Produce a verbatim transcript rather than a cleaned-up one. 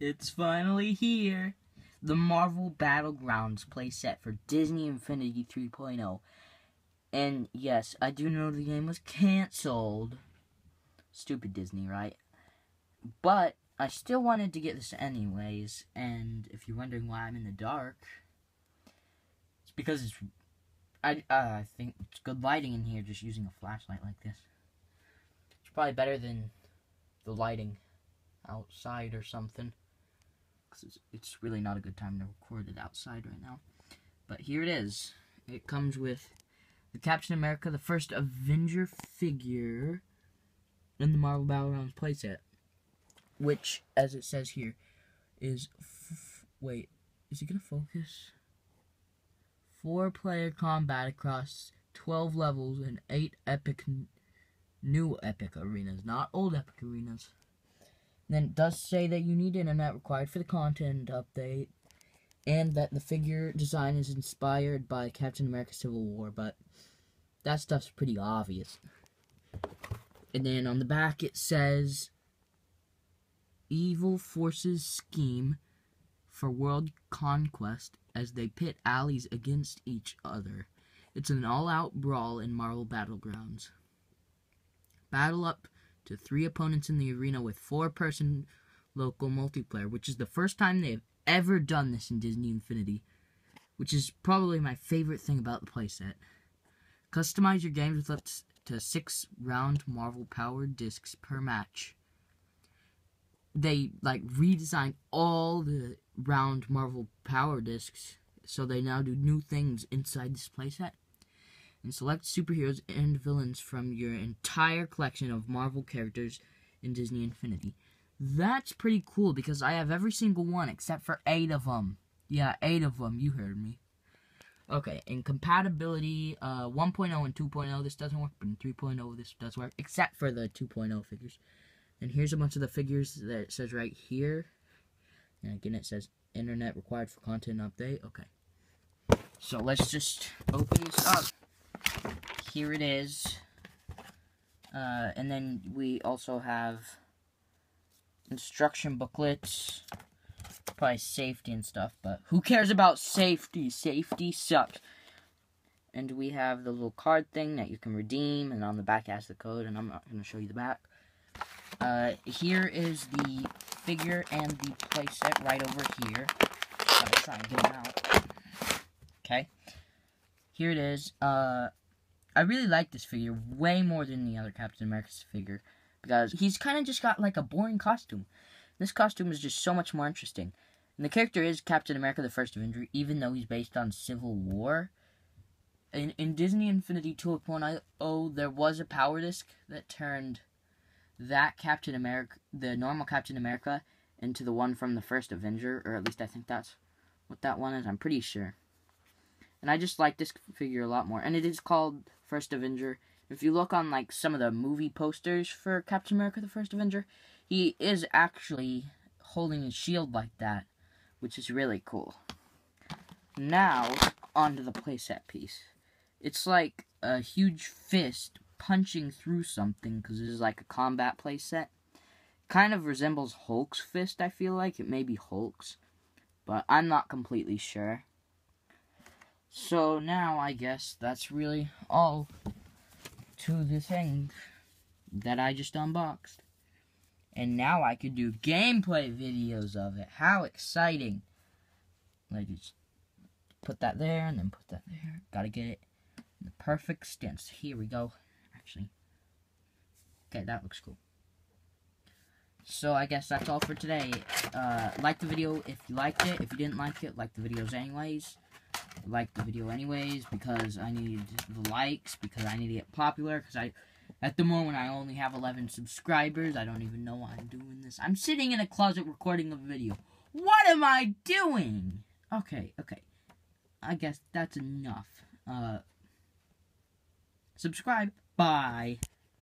It's finally here! The Marvel Battlegrounds playset for Disney Infinity three point oh. And yes, I do know the game was cancelled. Stupid Disney, right? But I still wanted to get this anyways. And if you're wondering why I'm in the dark, it's because it's... I, uh, I think it's good lighting in here, just using a flashlight like this. It's probably better than the lighting outside or something. Because it's, it's really not a good time to record it outside right now. But here it is. It comes with the Captain America, the First Avenger figure in the Marvel Battlegrounds playset. Which, as it says here, is... F wait, is it going to focus? Four-player combat across twelve levels and eight epic... new epic arenas, not old epic arenas. Then it does say that you need internet required for the content update, and that the figure design is inspired by Captain America: Civil War, but that stuff's pretty obvious. And then on the back it says, "Evil forces scheme for world conquest as they pit allies against each other. It's an all-out brawl in Marvel Battlegrounds. Battle up to three opponents in the arena with four-person local multiplayer," which is the first time they have ever done this in Disney Infinity, which is probably my favorite thing about the playset. Customize your games with up to six round Marvel-powered discs per match. They, like, redesigned all the round Marvel power discs, so they now do new things inside this playset. And select superheroes and villains from your entire collection of Marvel characters in Disney Infinity. That's pretty cool, because I have every single one except for eight of them. Yeah, eight of them. You heard me. Okay, in compatibility, uh, one point oh and two point oh, this doesn't work. But in three point oh, this does work, except for the two point oh figures. And here's a bunch of the figures that it says right here. And again, it says internet required for content update. Okay. So let's just open this up. Here it is, uh, and then we also have instruction booklets, probably safety and stuff, but who cares about safety? Safety sucks. And we have the little card thing that you can redeem, and on the back it has the code, and I'm not going to show you the back. Uh, here is the figure and the playset right over here. Gotta try and get them out. Okay. Here it is. Uh, I really like this figure way more than the other Captain America's figure, because he's kind of just got like a boring costume. This costume is just so much more interesting. And the character is Captain America: The First Avenger, even though he's based on Civil War. In, in Disney Infinity two point oh, there was a power disc that turned that Captain America, the normal Captain America, into the one from The First Avenger, or at least I think that's what that one is. I'm pretty sure. And I just like this figure a lot more. And it is called First Avenger. If you look on, like, some of the movie posters for Captain America: The First Avenger, he is actually holding a shield like that, which is really cool. Now, onto the playset piece. It's like a huge fist punching through something, because this is like a combat playset. Kind of resembles Hulk's fist, I feel like. It may be Hulk's, but I'm not completely sure. So now I guess that's really all to the thing that I just unboxed. And now I could do gameplay videos of it. How exciting. Like, just put that there and then put that there. Gotta get it in the perfect stance. Here we go. Actually. Okay, that looks cool. So I guess that's all for today. Uh, like the video if you liked it. If you didn't like it, like the videos anyways. Like the video anyways, because I need the likes, because I need to get popular, because I, at the moment, I only have eleven subscribers. I don't even know why I'm doing this. I'm sitting in a closet recording a video. What am I doing? Okay, okay. I guess that's enough. Uh, subscribe. Bye.